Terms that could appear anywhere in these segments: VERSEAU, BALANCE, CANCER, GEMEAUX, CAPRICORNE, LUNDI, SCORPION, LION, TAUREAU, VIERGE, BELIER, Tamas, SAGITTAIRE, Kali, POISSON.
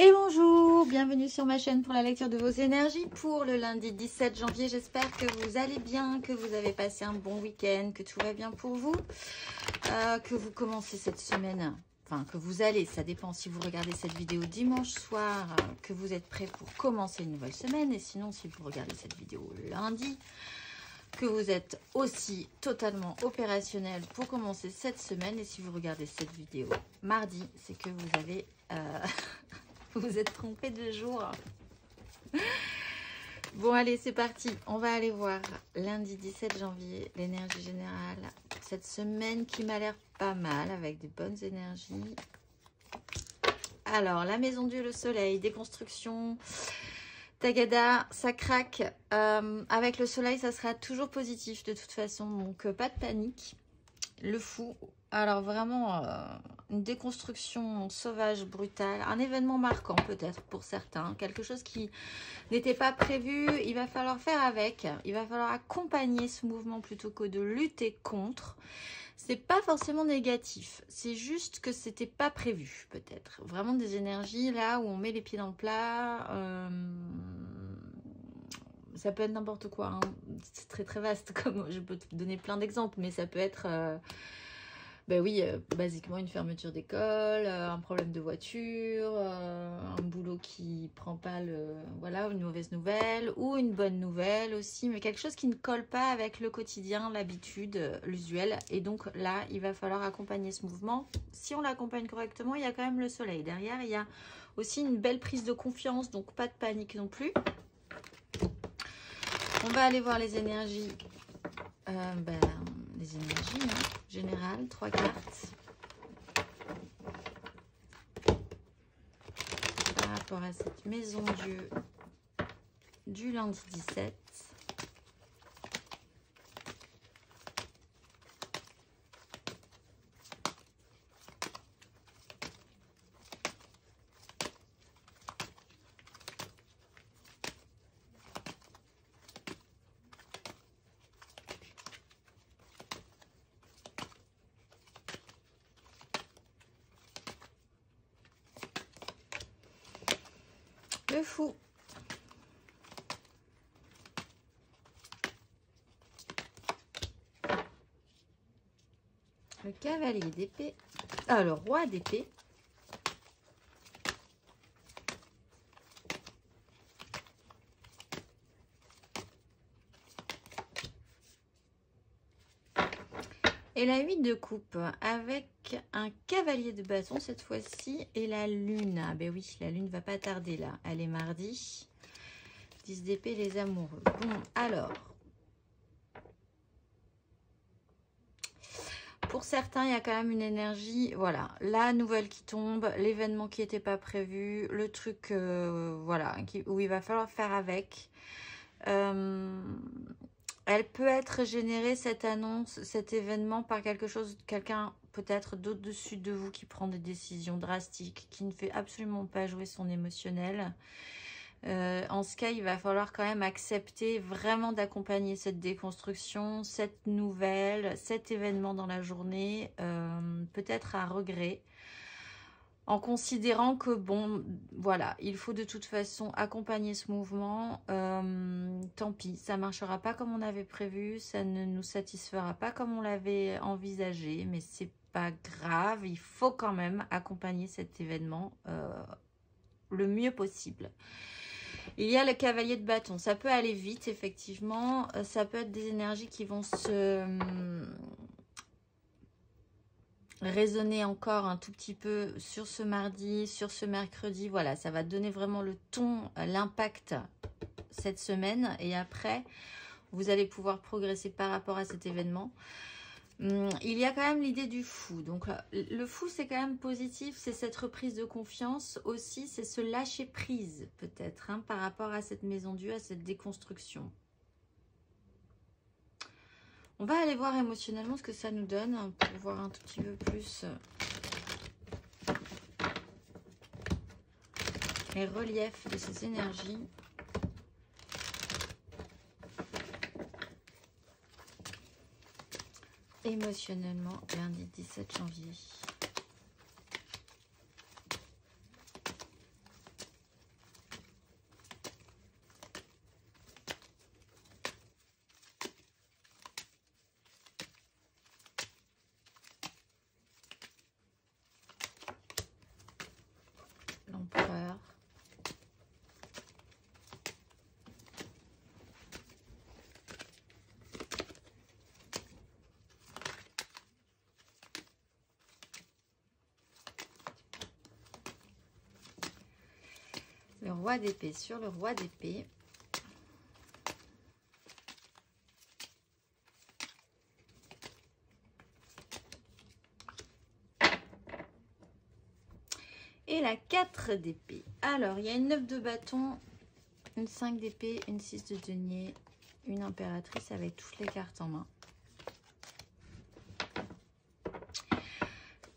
Et bonjour, bienvenue sur ma chaîne pour la lecture de vos énergies pour le lundi 17 janvier. J'espère que vous allez bien, que vous avez passé un bon week-end, que tout va bien pour vous, que vous commencez cette semaine, enfin que vous allez, ça dépend si vous regardez cette vidéo dimanche soir, que vous êtes prêts pour commencer une nouvelle semaine. Et sinon, si vous regardez cette vidéo lundi, que vous êtes aussi totalement opérationnel pour commencer cette semaine. Et si vous regardez cette vidéo mardi, c'est que vous avez... vous êtes trompé de jour. Bon, allez, c'est parti. On va aller voir lundi 17 janvier, l'énergie générale. Cette semaine qui m'a l'air pas mal, avec de bonnes énergies. Alors, la maison Dieu, le soleil, déconstruction, tagada, ça craque. Avec le soleil, ça sera toujours positif de toute façon. Donc, pas de panique. Le fou. Alors vraiment, une déconstruction sauvage, brutale, un événement marquant peut-être pour certains, quelque chose qui n'était pas prévu, il va falloir faire avec, il va falloir accompagner ce mouvement plutôt que de lutter contre. C'est pas forcément négatif, c'est juste que c'était pas prévu peut-être. Vraiment des énergies là où on met les pieds dans le plat, ça peut être n'importe quoi, hein. C'est très très vaste, comme je peux te donner plein d'exemples, mais ça peut être... Ben oui, basiquement une fermeture d'école, un problème de voiture, un boulot qui prend pas le... Voilà, une mauvaise nouvelle ou une bonne nouvelle aussi. Mais quelque chose qui ne colle pas avec le quotidien, l'habitude, l'usuel. Et donc là, il va falloir accompagner ce mouvement. Si on l'accompagne correctement, il y a quand même le soleil. Derrière, il y a aussi une belle prise de confiance, donc pas de panique non plus. On va aller voir les énergies... les énergies, hein. Générales, 3 cartes. Par rapport à cette maison Dieu du lundi 17. Fou. Le cavalier d'épée, ah, le roi d'épée, et la 8 de coupe avec un cavalier de bâton cette fois-ci et la lune. Ah ben oui, la lune va pas tarder là, elle est mardi. 10 d'épée les amoureux. Bon, alors pour certains il y a quand même une énergie, voilà, la nouvelle qui tombe, l'événement qui n'était pas prévu, le truc voilà, où il va falloir faire avec. Elle peut être générée, cette annonce, cet événement, par quelque chose, quelqu'un peut-être d'au-dessus de vous qui prend des décisions drastiques, qui ne fait absolument pas jouer son émotionnel. En ce cas, il va falloir quand même accepter vraiment d'accompagner cette déconstruction, cette nouvelle, cet événement dans la journée, peut-être à regret. En considérant que, bon, voilà, il faut de toute façon accompagner ce mouvement. Tant pis, ça ne marchera pas comme on avait prévu, ça ne nous satisfera pas comme on l'avait envisagé, mais c'est pas grave, il faut quand même accompagner cet événement le mieux possible. Il y a le cavalier de bâton, ça peut aller vite, effectivement, ça peut être des énergies qui vont se... raisonner encore un tout petit peu sur ce mardi, sur ce mercredi. Voilà, ça va donner vraiment le ton, l'impact cette semaine. Et après, vous allez pouvoir progresser par rapport à cet événement. Il y a quand même l'idée du fou. Donc, le fou, c'est quand même positif. C'est cette reprise de confiance aussi. C'est ce lâcher prise, peut-être, hein, par rapport à cette maison Dieu, à cette déconstruction. On va aller voir émotionnellement ce que ça nous donne pour voir un tout petit peu plus les reliefs de ces énergies. Émotionnellement, lundi 17 janvier. l'empereur. Le roi d'épée, sur le roi d'épée. Et la 4 d'épée. Alors, il y a une 9 de bâton, une 5 d'épée, une 6 de denier, une impératrice avec toutes les cartes en main.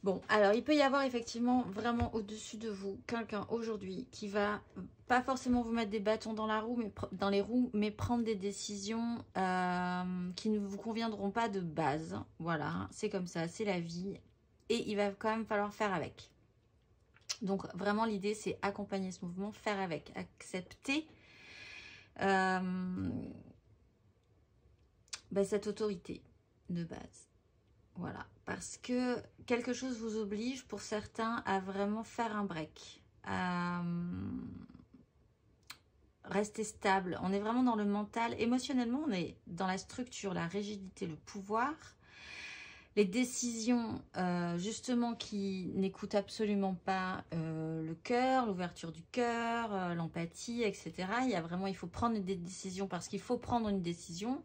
Bon, alors il peut y avoir effectivement vraiment au-dessus de vous quelqu'un aujourd'hui qui va pas forcément vous mettre des bâtons dans la roue, mais dans les roues, mais prendre des décisions qui ne vous conviendront pas de base. Voilà, c'est comme ça, c'est la vie. Et il va quand même falloir faire avec. Donc vraiment l'idée c'est accompagner ce mouvement, faire avec, accepter cette autorité de base. Voilà, parce que quelque chose vous oblige pour certains à vraiment faire un break, à rester stable. On est vraiment dans le mental, émotionnellement on est dans la structure, la rigidité, le pouvoir. Les décisions, justement, qui n'écoutent absolument pas le cœur, l'ouverture du cœur, l'empathie, etc. Il faut prendre des décisions parce qu'il faut prendre une décision.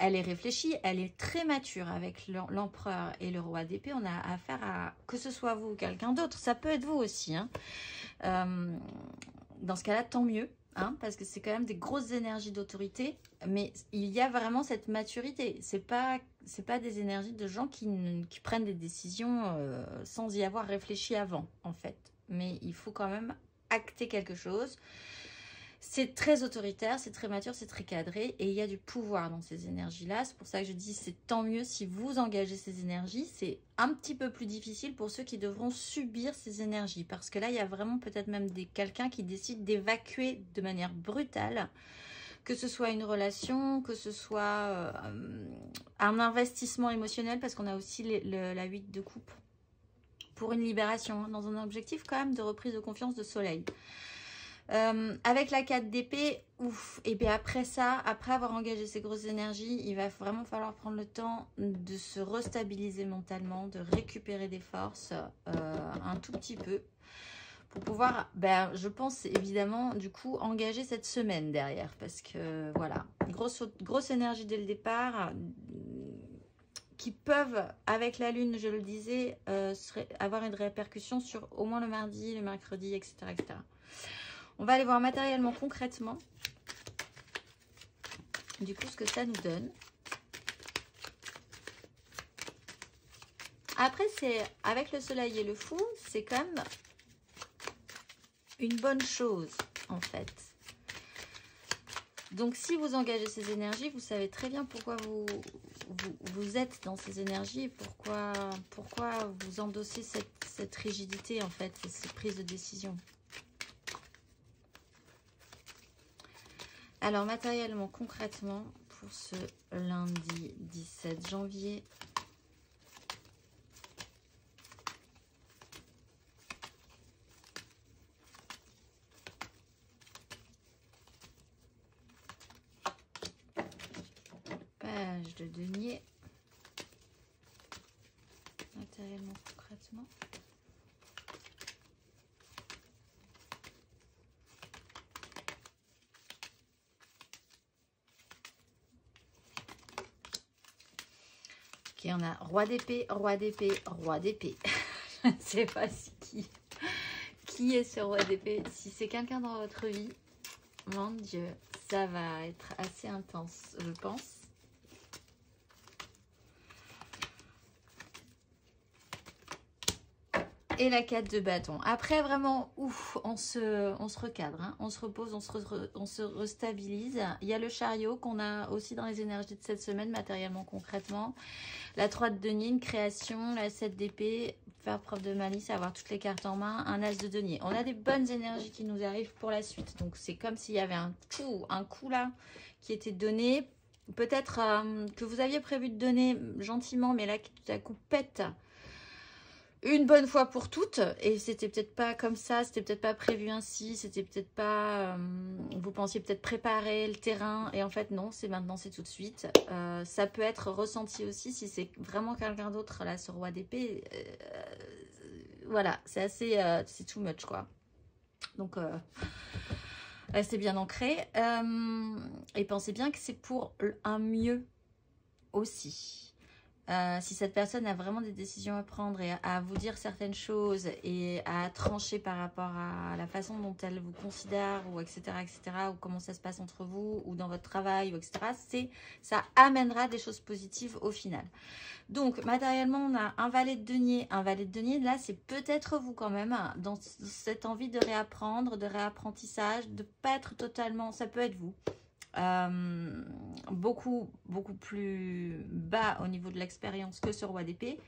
Elle est réfléchie, elle est très mature avec l'empereur et le roi d'épée. On a affaire à, que ce soit vous ou quelqu'un d'autre, ça peut être vous aussi. Hein. Dans ce cas-là, tant mieux. Hein, parce que c'est quand même des grosses énergies d'autorité, mais il y a vraiment cette maturité. C'est pas des énergies de gens qui prennent des décisions sans y avoir réfléchi avant, en fait. Mais il faut quand même acter quelque chose. C'est très autoritaire, c'est très mature, c'est très cadré, et il y a du pouvoir dans ces énergies-là. C'est pour ça que je dis c'est tant mieux si vous engagez ces énergies. C'est un petit peu plus difficile pour ceux qui devront subir ces énergies, parce que là, il y a vraiment peut-être même quelqu'un qui décide d'évacuer de manière brutale, que ce soit une relation, que ce soit un investissement émotionnel, parce qu'on a aussi la 8 de coupe pour une libération, hein, dans un objectif quand même de reprise de confiance, de soleil. Avec la 4 d'épée, ouf, et bien après ça, après avoir engagé ces grosses énergies, il va vraiment falloir prendre le temps de se restabiliser mentalement, de récupérer des forces un tout petit peu pour pouvoir, je pense évidemment du coup engager cette semaine derrière, parce que voilà, grosse énergie dès le départ qui peuvent, avec la lune, je le disais, avoir une répercussion sur au moins le mardi, le mercredi, etc. etc. On va aller voir matériellement, concrètement, du coup, ce que ça nous donne. Après, c'est avec le soleil et le fou, c'est quand même une bonne chose, en fait. Donc, si vous engagez ces énergies, vous savez très bien pourquoi vous êtes dans ces énergies et pourquoi vous endossez cette rigidité, en fait, et cette prise de décision. Alors, matériellement, concrètement, pour ce lundi 17 janvier. Page de denier. Matériellement, concrètement. Et on a roi d'épée, roi d'épée, roi d'épée. Je ne sais pas qui est ce roi d'épée. Si c'est quelqu'un dans votre vie, mon Dieu, ça va être assez intense, je pense. Et la 4 de bâton. Après, vraiment, ouf, on se recadre, hein, on se repose, on se restabilise. Il y a le chariot qu'on a aussi dans les énergies de cette semaine, matériellement, concrètement. La 3 de denier, une création. La 7 d'épée, faire preuve de malice, avoir toutes les cartes en main. Un as de denier. On a des bonnes énergies qui nous arrivent pour la suite. Donc, c'est comme s'il y avait un coup là qui était donné. Peut-être que vous aviez prévu de donner gentiment, mais là, tout à coup, pète. une bonne fois pour toutes, et c'était peut-être pas comme ça, c'était peut-être pas prévu ainsi, c'était peut-être pas, vous pensiez peut-être préparer le terrain, et en fait non, c'est maintenant, c'est tout de suite. Ça peut être ressenti aussi si c'est vraiment quelqu'un d'autre, là, ce roi d'épée, voilà, c'est assez, c'est too much, quoi. Donc, restez bien ancré, et pensez bien que c'est pour un mieux aussi. Si cette personne a vraiment des décisions à prendre et à vous dire certaines choses et à trancher par rapport à la façon dont elle vous considère, ou etc., ou comment ça se passe entre vous, ou dans votre travail, ou etc., ça amènera des choses positives au final. Donc, matériellement, on a un valet de denier. Un valet de denier, là, c'est peut-être vous quand même, hein, dans cette envie de réapprendre, de réapprentissage, de ne pas être totalement... Ça peut être vous. Beaucoup plus bas au niveau de l'expérience que ce roi d'épée.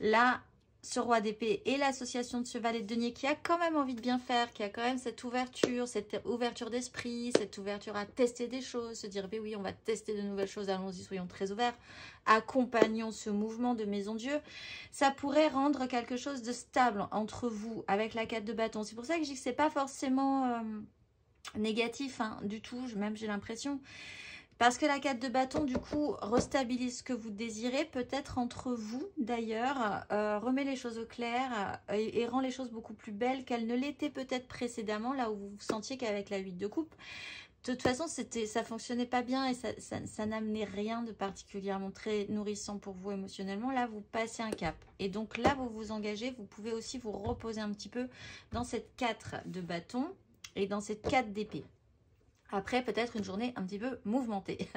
Là, ce roi d'épée et l'association de ce valet de denier qui a quand même envie de bien faire, qui a quand même cette ouverture d'esprit, cette ouverture à tester des choses, se dire, mais oui, on va tester de nouvelles choses, allons-y, soyons très ouverts, accompagnons ce mouvement de Maison Dieu. Ça pourrait rendre quelque chose de stable entre vous avec la 4 de bâton. C'est pour ça que je dis que c'est pas forcément... négatif, hein, du tout, même j'ai l'impression, parce que la 4 de bâton du coup restabilise ce que vous désirez peut-être entre vous d'ailleurs, remet les choses au clair et rend les choses beaucoup plus belles qu'elles ne l'étaient peut-être précédemment, là où vous vous sentiez qu'avec la 8 de coupe de toute façon ça fonctionnait pas bien et ça n'amenait rien de particulièrement très nourrissant pour vous émotionnellement. Là vous passez un cap et donc là vous vous engagez, vous pouvez aussi vous reposer un petit peu dans cette 4 de bâton et dans cette 4 d'épée. Après, peut-être une journée un petit peu mouvementée.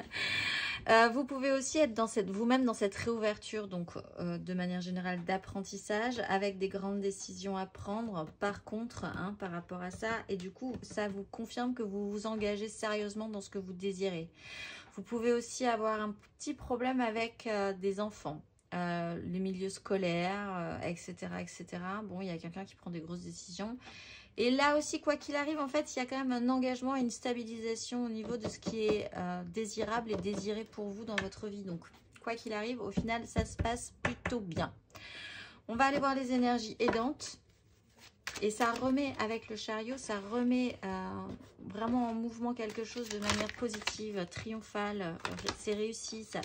Vous pouvez aussi être vous-même dans cette réouverture, donc de manière générale d'apprentissage, avec des grandes décisions à prendre, par contre, hein, par rapport à ça. Et du coup, ça vous confirme que vous vous engagez sérieusement dans ce que vous désirez. Vous pouvez aussi avoir un petit problème avec des enfants. Les milieux scolaires, etc. Bon, il y a quelqu'un qui prend des grosses décisions. Et là aussi, quoi qu'il arrive, en fait, il y a quand même un engagement et une stabilisation au niveau de ce qui est désirable et désiré pour vous dans votre vie. Donc, quoi qu'il arrive, au final, ça se passe plutôt bien. On va aller voir les énergies aidantes. Et ça remet, avec le chariot, ça remet vraiment en mouvement quelque chose de manière positive, triomphale. En fait, c'est réussi, ça.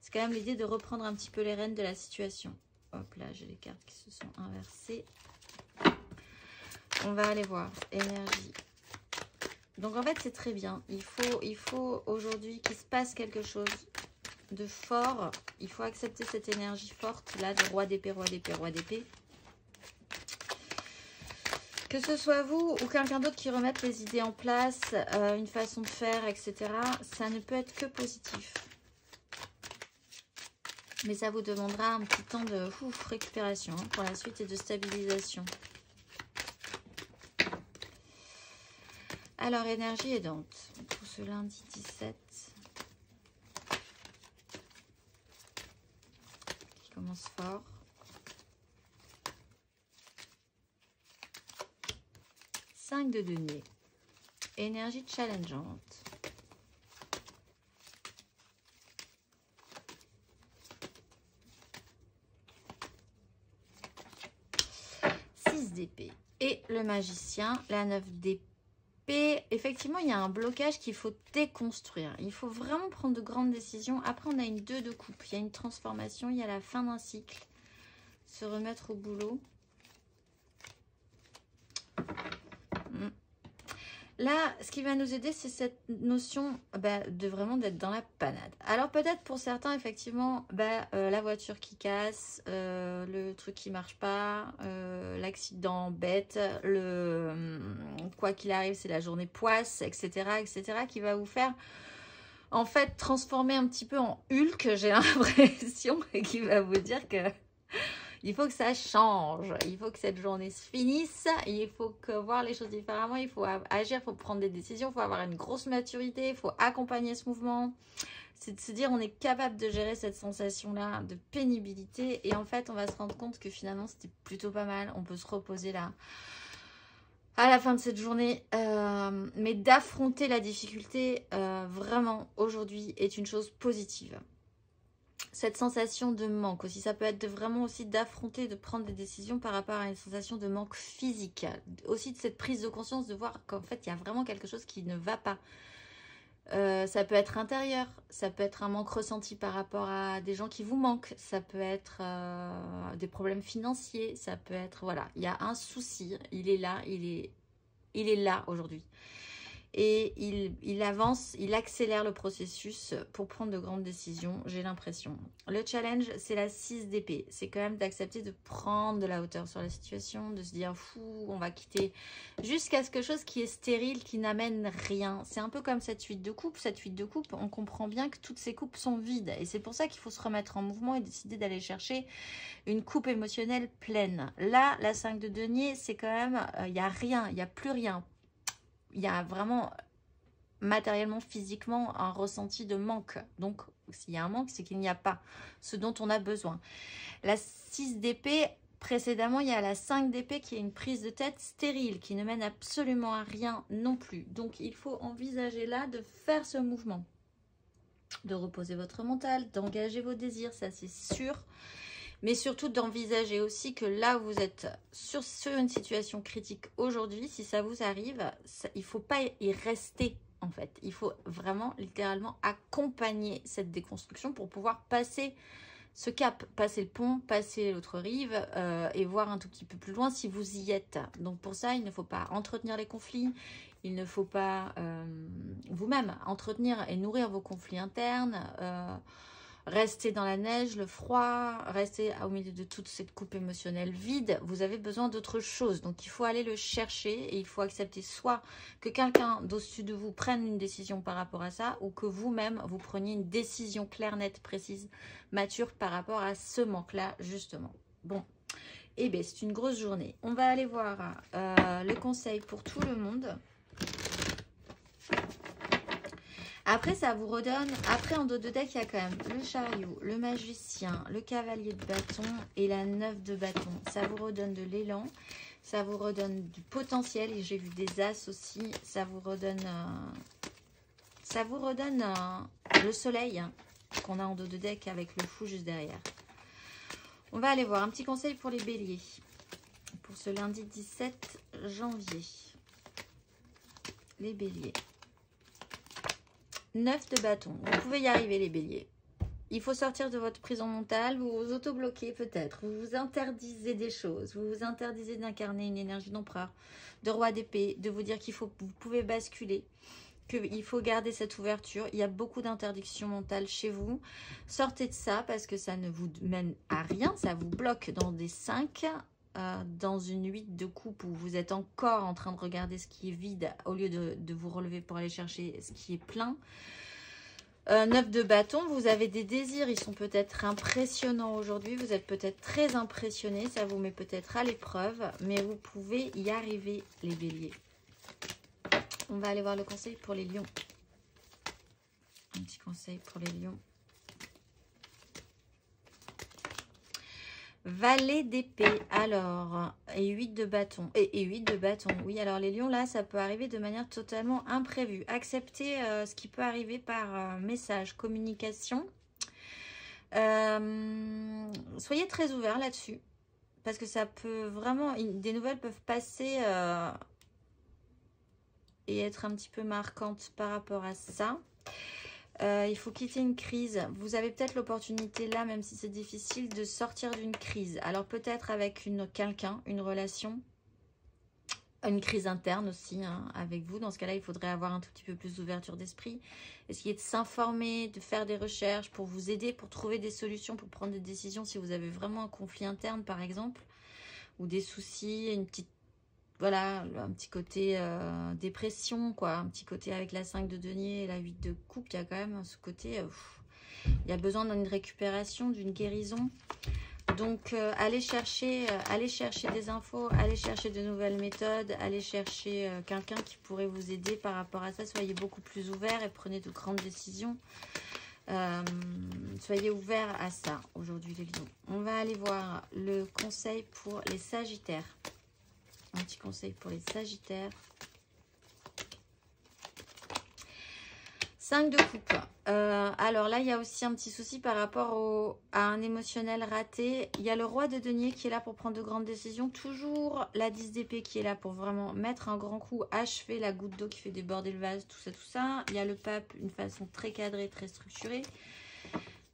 C'est quand même l'idée de reprendre un petit peu les rênes de la situation. Hop là, j'ai les cartes qui se sont inversées. On va aller voir, énergie. Donc en fait, c'est très bien. Il faut aujourd'hui qu'il se passe quelque chose de fort. Il faut accepter cette énergie forte là de roi d'épée, roi d'épée, roi d'épée. Que ce soit vous ou quelqu'un d'autre qui remette les idées en place, une façon de faire, etc. Ça ne peut être que positif. Mais ça vous demandera un petit temps de récupération, hein, pour la suite et de stabilisation. Alors, énergie aidante pour ce lundi 17 qui commence fort. Cinq de denier. Énergie challengeante. Six d'épée. Et le magicien, la 9 d'épée. Et effectivement, il y a un blocage qu'il faut déconstruire. Il faut vraiment prendre de grandes décisions. Après, on a une 2 de coupe. Il y a une transformation. Il y a la fin d'un cycle. Se remettre au boulot. Là, ce qui va nous aider, c'est cette notion de vraiment d'être dans la panade. Alors, peut-être pour certains, effectivement, la voiture qui casse, le truc qui marche pas, l'accident bête, quoi qu'il arrive, c'est la journée poisse, etc., qui va vous faire, en fait, transformer un petit peu en Hulk, j'ai l'impression, et qui va vous dire que... Il faut que ça change, il faut que cette journée se finisse, il faut voir les choses différemment, il faut agir, il faut prendre des décisions, il faut avoir une grosse maturité, il faut accompagner ce mouvement. C'est de se dire on est capable de gérer cette sensation-là de pénibilité et en fait on va se rendre compte que finalement c'était plutôt pas mal, on peut se reposer là à la fin de cette journée, mais d'affronter la difficulté vraiment aujourd'hui est une chose positive. cette sensation de manque aussi. Ça peut être vraiment aussi d'affronter, de prendre des décisions par rapport à une sensation de manque physique. Aussi de cette prise de conscience de voir qu'en fait, il y a vraiment quelque chose qui ne va pas. Ça peut être intérieur, ça peut être un manque ressenti par rapport à des gens qui vous manquent, ça peut être des problèmes financiers, ça peut être... Voilà, il y a un souci, il est là aujourd'hui. Et il avance, il accélère le processus pour prendre de grandes décisions, j'ai l'impression. Le challenge, c'est la 6 d'épée. C'est quand même d'accepter de prendre de la hauteur sur la situation, de se dire, fou, on va quitter jusqu'à ce quelque chose qui est stérile, qui n'amène rien. C'est un peu comme cette 8 de coupe. Cette 8 de coupe, on comprend bien que toutes ces coupes sont vides. Et c'est pour ça qu'il faut se remettre en mouvement et décider d'aller chercher une coupe émotionnelle pleine. Là, la 5 de denier, c'est quand même, il n'y a rien, il n'y a plus rien. Il y a vraiment matériellement, physiquement, un ressenti de manque. Donc, s'il y a un manque, c'est qu'il n'y a pas ce dont on a besoin. La 6 d'épée, précédemment, il y a la 5 d'épée qui est une prise de tête stérile, qui ne mène absolument à rien non plus. Donc, il faut envisager là de faire ce mouvement, de reposer votre mental, d'engager vos désirs, ça c'est sûr. Mais surtout d'envisager aussi que là où vous êtes sur une situation critique aujourd'hui, si ça vous arrive, il ne faut pas y rester en fait. Il faut vraiment littéralement accompagner cette déconstruction pour pouvoir passer ce cap, passer le pont, passer l'autre rive et voir un tout petit peu plus loin si vous y êtes. Donc pour ça, il ne faut pas entretenir les conflits. Il ne faut pas vous-même entretenir et nourrir vos conflits internes. Rester dans la neige, le froid, rester au milieu de toute cette coupe émotionnelle vide, vous avez besoin d'autre chose. Donc, il faut aller le chercher et il faut accepter soit que quelqu'un d'au-dessus de vous prenne une décision par rapport à ça ou que vous-même, vous preniez une décision claire, nette, précise, mature par rapport à ce manque-là, justement. Bon, eh bien, c'est une grosse journée. On va aller voir le conseil pour tout le monde. Après, ça vous redonne... Après, en dos de deck, il y a quand même le chariot, le magicien, le cavalier de bâton et la 9 de bâton. Ça vous redonne de l'élan, ça vous redonne du potentiel. Et j'ai vu des as aussi. Ça vous redonne... le soleil hein, qu'on a en dos de deck avec le fou juste derrière. On va aller voir un petit conseil pour les béliers. Pour ce lundi 17 janvier. Les béliers. 9 de bâton. Vous pouvez y arriver les béliers. Il faut sortir de votre prison mentale. Vous vous auto-bloquez peut-être. Vous vous interdisez des choses. Vous vous interdisez d'incarner une énergie d'empereur, de roi d'épée, de vous dire qu'il faut, vous pouvez basculer, qu'il faut garder cette ouverture. Il y a beaucoup d'interdictions mentales chez vous. Sortez de ça parce que ça ne vous mène à rien. Ça vous bloque dans des 5. Dans une 8 de coupe où vous êtes encore en train de regarder ce qui est vide au lieu de vous relever pour aller chercher ce qui est plein. 9 de bâton, vous avez des désirs, ils sont peut-être impressionnants aujourd'hui, vous êtes peut-être très impressionné, ça vous met peut-être à l'épreuve, mais vous pouvez y arriver les béliers. On va aller voir le conseil pour les lions. Un petit conseil pour les lions. Valet d'épée, alors, et 8 de bâton, et 8 de bâton, oui, alors les lions, là, ça peut arriver de manière totalement imprévue. Acceptez ce qui peut arriver par message, communication. Soyez très ouverts là-dessus, parce que ça peut vraiment, des nouvelles peuvent passer et être un petit peu marquantes par rapport à ça. Il faut quitter une crise. Vous avez peut-être l'opportunité là, même si c'est difficile, de sortir d'une crise. Alors peut-être avec quelqu'un, une relation, une crise interne aussi hein, avec vous. Dans ce cas-là, il faudrait avoir un tout petit peu plus d'ouverture d'esprit. Essayer de s'informer, de faire des recherches pour vous aider, pour trouver des solutions, pour prendre des décisions si vous avez vraiment un conflit interne par exemple, ou des soucis, une petite... Voilà, un petit côté dépression, quoi. Un petit côté avec la 5 de denier et la 8 de coupe. Il y a quand même ce côté... il y a besoin d'une récupération, d'une guérison. Donc, allez chercher des infos, allez chercher de nouvelles méthodes, allez chercher quelqu'un qui pourrait vous aider par rapport à ça. Soyez beaucoup plus ouverts et prenez de grandes décisions. Soyez ouverts à ça, aujourd'hui, les lions. On va aller voir le conseil pour les sagittaires. Un petit conseil pour les sagittaires. 5 de coupe. Alors là, il y a aussi un petit souci par rapport à un émotionnel raté. Il y a le roi de denier qui est là pour prendre de grandes décisions. Toujours la 10 d'épée qui est là pour vraiment mettre un grand coup, achever la goutte d'eau qui fait déborder le vase, tout ça, tout ça. Il y a le pape, une façon très cadrée, très structurée.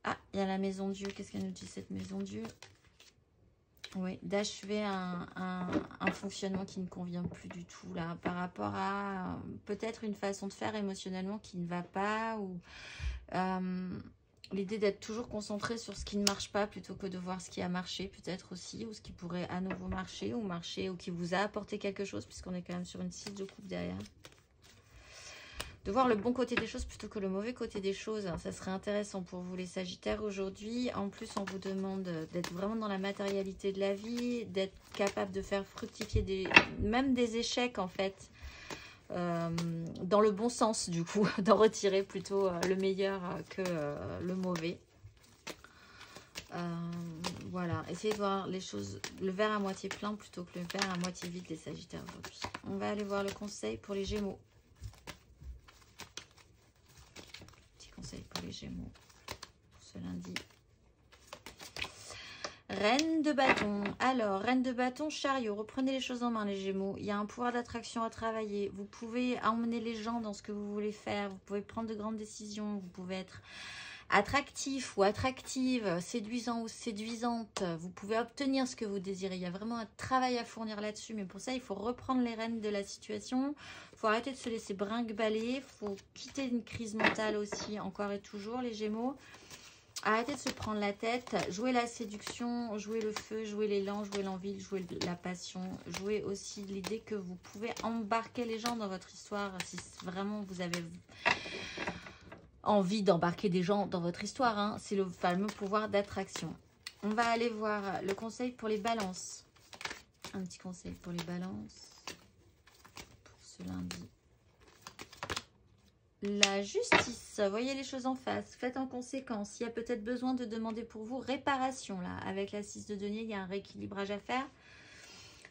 Ah, il y a la maison Dieu. Qu'est-ce qu'elle nous dit, cette maison Dieu? Oui, d'achever un fonctionnement qui ne convient plus du tout, là, par rapport à peut-être une façon de faire émotionnellement qui ne va pas, ou l'idée d'être toujours concentré sur ce qui ne marche pas plutôt que de voir ce qui a marché, peut-être aussi, ou ce qui pourrait à nouveau marcher, ou qui vous a apporté quelque chose, puisqu'on est quand même sur une 6 de coupe derrière. De voir le bon côté des choses plutôt que le mauvais côté des choses. Ça serait intéressant pour vous les Sagittaires aujourd'hui. En plus, on vous demande d'être vraiment dans la matérialité de la vie, d'être capable de faire fructifier même des échecs en fait, dans le bon sens du coup, d'en retirer plutôt le meilleur que le mauvais. Voilà, essayez de voir les choses, le verre à moitié plein plutôt que le verre à moitié vide les Sagittaires aujourd'hui. On va aller voir le conseil pour les Gémeaux. Pour les Gémeaux, pour ce lundi. Reine de bâton. Alors, reine de bâton, chariot. Reprenez les choses en main, les Gémeaux. Il y a un pouvoir d'attraction à travailler. Vous pouvez emmener les gens dans ce que vous voulez faire. Vous pouvez prendre de grandes décisions. Vous pouvez être attractif ou attractive, séduisant ou séduisante. Vous pouvez obtenir ce que vous désirez. Il y a vraiment un travail à fournir là-dessus. Mais pour ça, il faut reprendre les rênes de la situation. Il faut arrêter de se laisser brinque-baller. Il faut quitter une crise mentale aussi, encore et toujours, les Gémeaux. Arrêtez de se prendre la tête. Jouez la séduction, jouez le feu, jouez l'élan, jouez l'envie, jouez la passion. Jouez aussi l'idée que vous pouvez embarquer les gens dans votre histoire si vraiment vous avez envie d'embarquer des gens dans votre histoire, hein. C'est le fameux pouvoir d'attraction. On va aller voir le conseil pour les balances. Un petit conseil pour les balances pour ce lundi. La justice, voyez les choses en face, faites en conséquence. Il y a peut-être besoin de demander pour vous réparation là. Avec la 6 de denier, il y a un rééquilibrage à faire.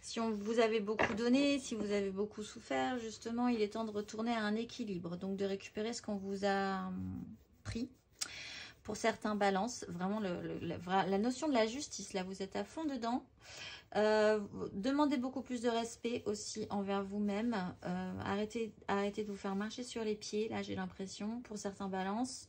Si on vous avez beaucoup donné, si vous avez beaucoup souffert, justement, il est temps de retourner à un équilibre. Donc, de récupérer ce qu'on vous a pris. Pour certains balances, vraiment, la notion de la justice, là, vous êtes à fond dedans. Demandez beaucoup plus de respect aussi envers vous-même. Arrêtez de vous faire marcher sur les pieds, là, j'ai l'impression, pour certains balances.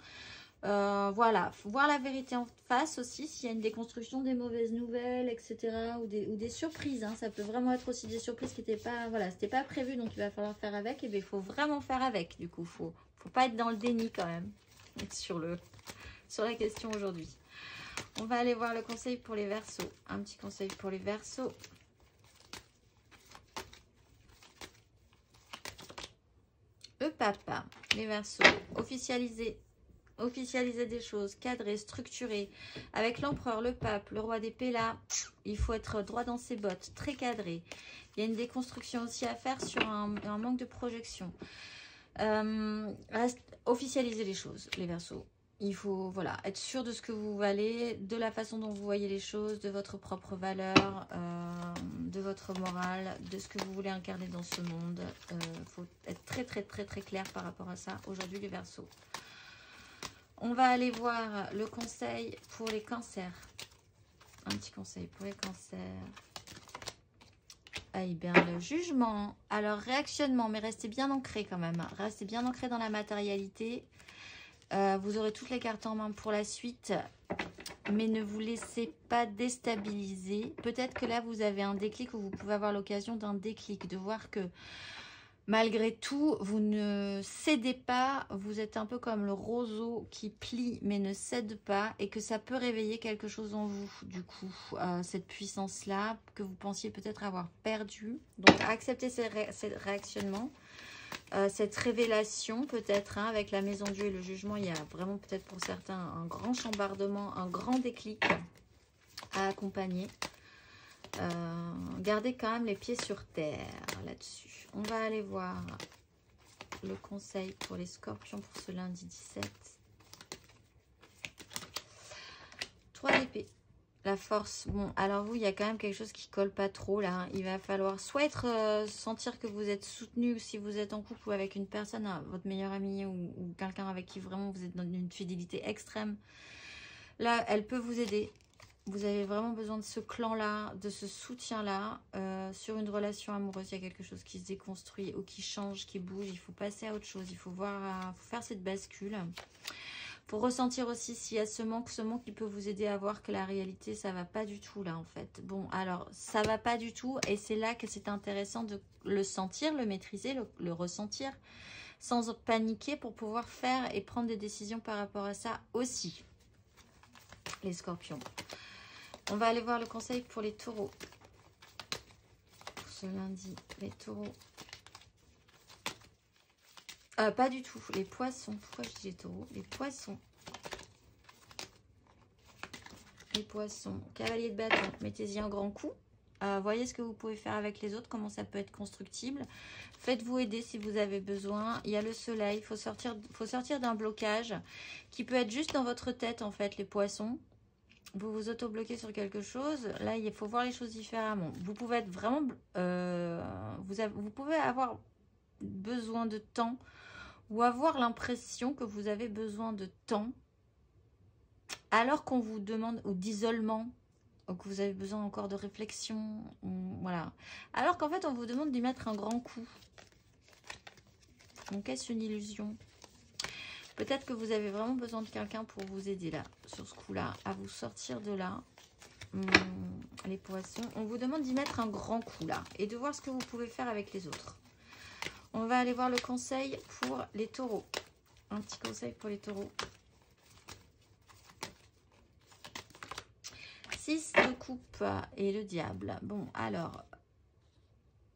Voilà, faut voir la vérité en face aussi, s'il y a une déconstruction des mauvaises nouvelles, etc. Ou des surprises, hein. Ça peut vraiment être aussi des surprises qui n'étaient pas, voilà, c'était pas prévu, donc il va falloir faire avec. Et bien, il faut vraiment faire avec, du coup. Il faut pas être dans le déni quand même, sur la question aujourd'hui. On va aller voir le conseil pour les Verseaux. Un petit conseil pour les Verseaux. Le papa, les Verseaux, officialiser des choses, cadrer, structurer. Avec l'empereur, le pape, le roi d'épée, là, il faut être droit dans ses bottes, très cadré. Il y a une déconstruction aussi à faire sur un manque de projection. Officialiser les choses, les Verseaux. Il faut, voilà, être sûr de ce que vous valez, de la façon dont vous voyez les choses, de votre propre valeur, de votre morale, de ce que vous voulez incarner dans ce monde. Il faut être très, très, très, très clair par rapport à ça aujourd'hui, les Verseaux. On va aller voir le conseil pour les cancers. Un petit conseil pour les cancers. Eh bien, le jugement. Alors, réactionnement, mais restez bien ancré quand même. Restez bien ancré dans la matérialité. Vous aurez toutes les cartes en main pour la suite. Mais ne vous laissez pas déstabiliser. Peut-être que là, vous avez un déclic ou vous pouvez avoir l'occasion d'un déclic. De voir que malgré tout, vous ne cédez pas, vous êtes un peu comme le roseau qui plie mais ne cède pas, et que ça peut réveiller quelque chose en vous, du coup, cette puissance-là que vous pensiez peut-être avoir perdue. Donc, acceptez ce réactionnement, cette révélation peut-être, hein, avec la maison Dieu et le jugement, il y a vraiment peut-être pour certains un grand chambardement, un grand déclic à accompagner. Gardez quand même les pieds sur terre là-dessus. On va aller voir le conseil pour les scorpions pour ce lundi 17. 3 d'épée. La force, bon, alors vous, il y a quand même quelque chose qui colle pas trop là, hein. Il va falloir soit être, sentir que vous êtes soutenu si vous êtes en couple ou avec une personne, hein, votre meilleur ami ou quelqu'un avec qui vraiment vous êtes dans une fidélité extrême. Là, elle peut vous aider. Vous avez vraiment besoin de ce clan-là, de ce soutien-là. Sur une relation amoureuse, il y a quelque chose qui se déconstruit ou qui change, qui bouge. Il faut passer à autre chose, il faut voir, faut faire cette bascule. Pour ressentir aussi s'il y a ce manque qui peut vous aider à voir que la réalité, ça va pas du tout là en fait. Bon, alors, ça va pas du tout et c'est là que c'est intéressant de le sentir, le maîtriser, le ressentir sans paniquer pour pouvoir faire et prendre des décisions par rapport à ça aussi. Les scorpions. On va aller voir le conseil pour les taureaux. Pour ce lundi, les taureaux. Pas du tout. Les poissons. Pourquoi je dis les taureaux? Les poissons. Les poissons. Cavalier de bâton. Mettez-y un grand coup. Voyez ce que vous pouvez faire avec les autres. Comment ça peut être constructible. Faites-vous aider si vous avez besoin. Il y a le soleil. Il faut sortir d'un blocage qui peut être juste dans votre tête, en fait, les poissons. Vous vous auto-bloquez sur quelque chose. Là, il faut voir les choses différemment. Vous pouvez être vraiment... vous pouvez avoir besoin de temps ou avoir l'impression que vous avez besoin de temps alors qu'on vous demande, ou d'isolement, ou que vous avez besoin encore de réflexion, ou, voilà. Alors qu'en fait, on vous demande d'y mettre un grand coup. Donc, est-ce une illusion? Peut-être que vous avez vraiment besoin de quelqu'un pour vous aider là, sur ce coup-là, à vous sortir de là. Les poissons, on vous demande d'y mettre un grand coup là et de voir ce que vous pouvez faire avec les autres. On va aller voir le conseil pour les taureaux. Un petit conseil pour les taureaux. 6 de coupe et le diable. Bon, alors.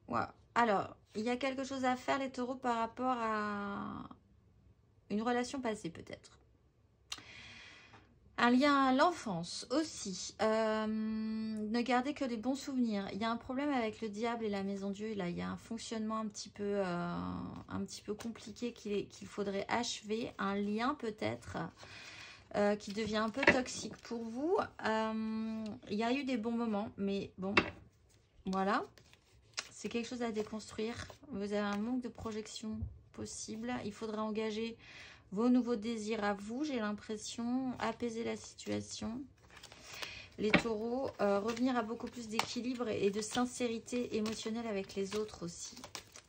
Ouais. Alors, il y a quelque chose à faire, les taureaux, par rapport à une relation passée, peut-être. Un lien à l'enfance aussi. Ne gardez que des bons souvenirs. Il y a un problème avec le diable et la maison Dieu. Là, il y a un fonctionnement un petit peu compliqué qu'il faudrait achever. Un lien peut-être qui devient un peu toxique pour vous. Il y a eu des bons moments, mais bon, voilà. C'est quelque chose à déconstruire. Vous avez un manque de projection possible. Il faudra engager vos nouveaux désirs à vous, j'ai l'impression, apaiser la situation. Les taureaux, revenir à beaucoup plus d'équilibre et de sincérité émotionnelle avec les autres aussi.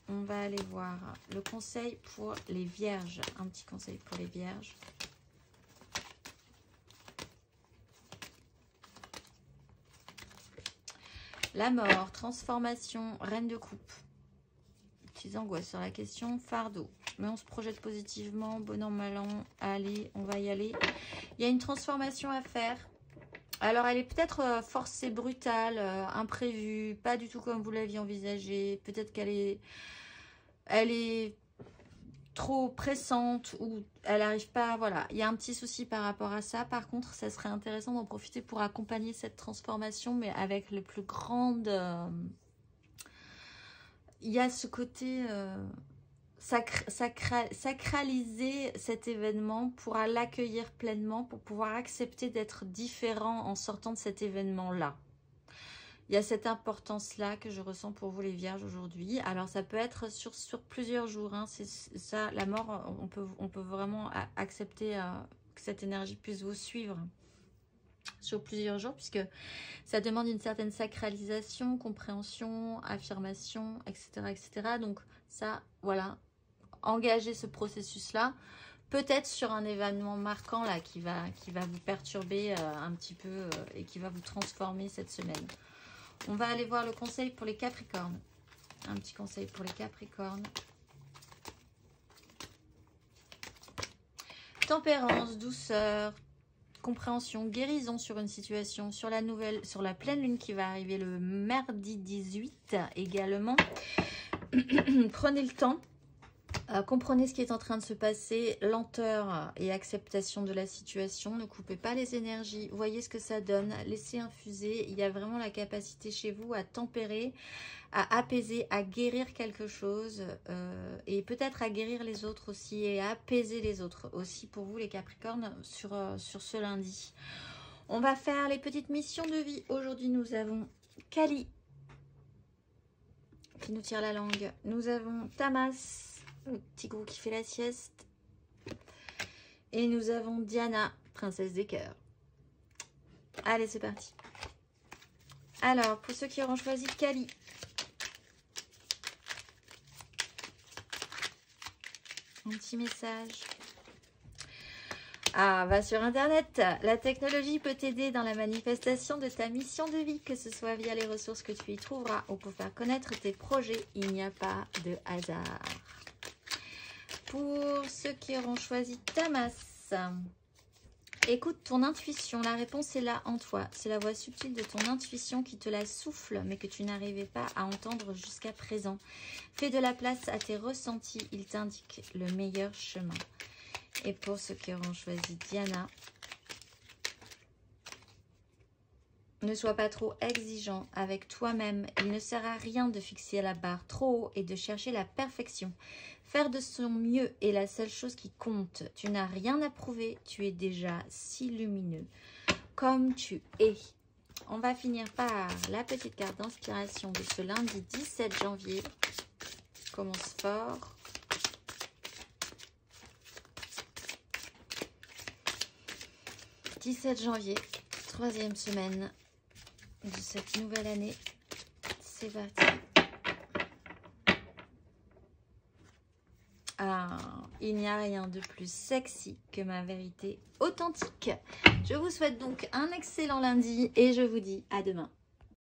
On va aller voir le conseil pour les vierges. Un petit conseil pour les vierges. La mort, transformation, reine de coupe. Petites angoisses sur la question, fardeau. Mais on se projette positivement, bon an, mal an, allez, on va y aller. Il y a une transformation à faire. Alors, elle est peut-être forcée, brutale, imprévue, pas du tout comme vous l'aviez envisagé. Peut-être qu'elle est, trop pressante ou elle n'arrive pas, voilà. Il y a un petit souci par rapport à ça. Par contre, ça serait intéressant d'en profiter pour accompagner cette transformation, mais avec le plus grande... il y a ce côté... sacraliser cet événement pour l'accueillir pleinement, pour pouvoir accepter d'être différent en sortant de cet événement-là. Il y a cette importance-là que je ressens pour vous les vierges aujourd'hui. Alors ça peut être sur plusieurs jours, hein, c'est ça, la mort, on peut vraiment accepter que cette énergie puisse vous suivre sur plusieurs jours, puisque ça demande une certaine sacralisation, compréhension, affirmation, etc. etc. Donc ça, voilà, engager ce processus-là, peut-être sur un événement marquant là qui va vous perturber un petit peu et qui va vous transformer cette semaine. On va aller voir le conseil pour les Capricornes. Un petit conseil pour les Capricornes. Tempérance, douceur, compréhension, guérison sur une situation, sur la pleine lune qui va arriver le mardi 18 également. Prenez le temps, comprenez ce qui est en train de se passer, lenteur et acceptation de la situation, ne coupez pas les énergies, voyez ce que ça donne, laissez infuser, il y a vraiment la capacité chez vous à tempérer, à apaiser, à guérir quelque chose et peut-être à guérir les autres aussi et à apaiser les autres aussi pour vous les Capricornes sur ce lundi. On va faire les petites missions de vie. Aujourd'hui, nous avons Kali qui nous tire la langue. Nous avons Tamas, le petit gros qui fait la sieste. Et nous avons Diana, princesse des cœurs. Allez, c'est parti. Alors, pour ceux qui auront choisi Kali. Un petit message. Ah, va sur Internet. La technologie peut t'aider dans la manifestation de ta mission de vie, que ce soit via les ressources que tu y trouveras ou pour faire connaître tes projets. Il n'y a pas de hasard. Pour ceux qui auront choisi Tamas, écoute ton intuition. La réponse est là en toi. C'est la voix subtile de ton intuition qui te la souffle, mais que tu n'arrivais pas à entendre jusqu'à présent. Fais de la place à tes ressentis. Ils t'indiquent le meilleur chemin. Et pour ceux qui auront choisi Diana, ne sois pas trop exigeant avec toi-même. Il ne sert à rien de fixer la barre trop haut et de chercher la perfection. Faire de son mieux est la seule chose qui compte. Tu n'as rien à prouver, tu es déjà si lumineux comme tu es. On va finir par la petite carte d'inspiration de ce lundi 17 janvier. Commence fort. « 17 janvier, troisième semaine de cette nouvelle année. C'est parti. » Ah, il n'y a rien de plus sexy que ma vérité authentique. Je vous souhaite donc un excellent lundi et je vous dis à demain.